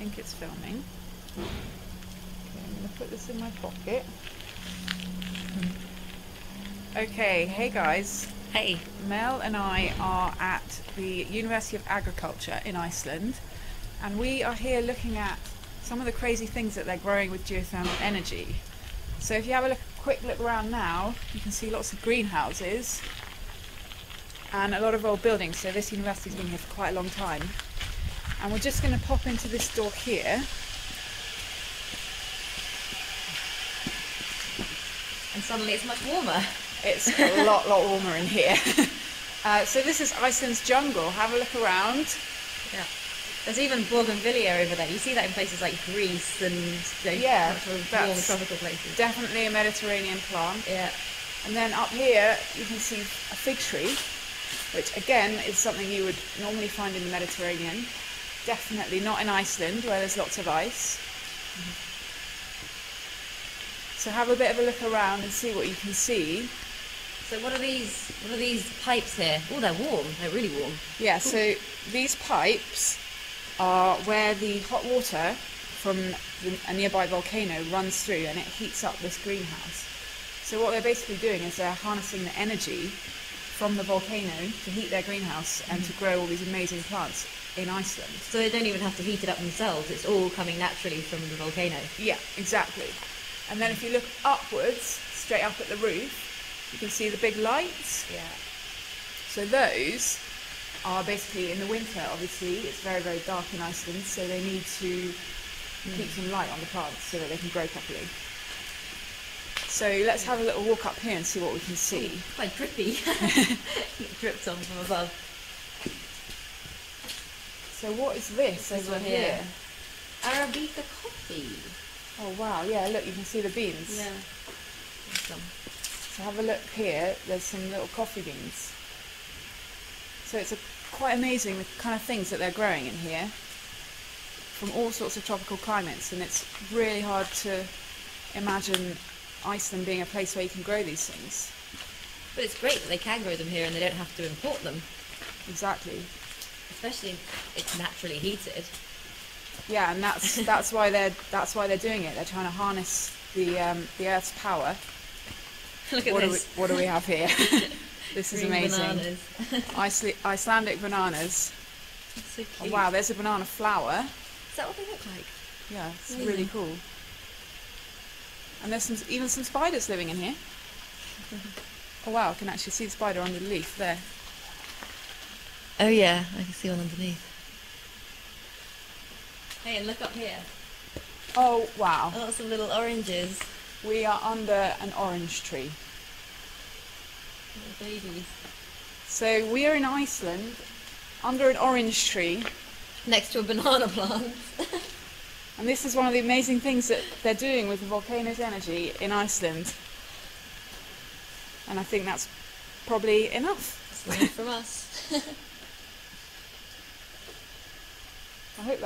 think it's filming. Okay, I'm going to put this in my pocket. Okay, hey guys. Hey. Mel and I are at the University of Agriculture in Iceland, and we are here looking at some of the crazy things that they're growing with geothermal energy. So if you have a quick look around now, you can see lots of greenhouses and a lot of old buildings. So this university's been here for quite a long time. And we're just going to pop into this door here and suddenly it's much warmer. It's a lot warmer in here. So this is Iceland's jungle. Have a look around. Yeah. There's even Bougainvillea over there. You see that in places like Greece and warm tropical places. Definitely a Mediterranean plant. Yeah. And then up here you can see a fig tree, which again is something you would normally find in the Mediterranean. Definitely not in Iceland, where there's lots of ice. Mm-hmm. So have a bit of a look around and see what you can see. So what are these? What are these pipes here? Oh, they're warm. They're really warm. Yeah. Ooh. So these pipes are where the hot water from a nearby volcano runs through, and it heats up this greenhouse. So what they're basically doing is they're harnessing the energy from the volcano to heat their greenhouse and to grow all these amazing plants in Iceland. So they don't even have to heat it up themselves, it's all coming naturally from the volcano. Yeah, exactly. And then if you look upwards, straight up at the roof, you can see the big lights. Yeah. So those are basically, in the winter obviously, it's very, very dark in Iceland, so they need to keep some light on the plants so that they can grow properly. So let's have a little walk up here and see what we can see. Oh, quite drippy. It drips on from above. So what is this over here? Arabica coffee. Oh wow, yeah, look, you can see the beans. Yeah. Awesome. So have a look here, there's some little coffee beans. So it's quite amazing the kind of things that they're growing in here from all sorts of tropical climates, and it's really hard to imagine Iceland being a place where you can grow these things. But it's great that they can grow them here and they don't have to import them. Exactly. Especially if it's naturally heated. Yeah, and that's why they're doing it. They're trying to harness the Earth's power. Look at this. What do we have here? This is amazing. Bananas. Icelandic bananas. That's so cute. Oh, wow, there's a banana flower. Is that what they look like? Yeah, it's really cool. And there's even some spiders living in here. Oh wow, I can actually see the spider under the leaf there. Oh yeah, I can see one underneath. Hey, and look up here. Oh wow. Lots of little oranges. We are under an orange tree. Little babies. So we are in Iceland, under an orange tree. Next to a banana plant. And this is one of the amazing things that they're doing with the volcano's energy in Iceland. And I think that's probably enough. That's enough from us. I hope that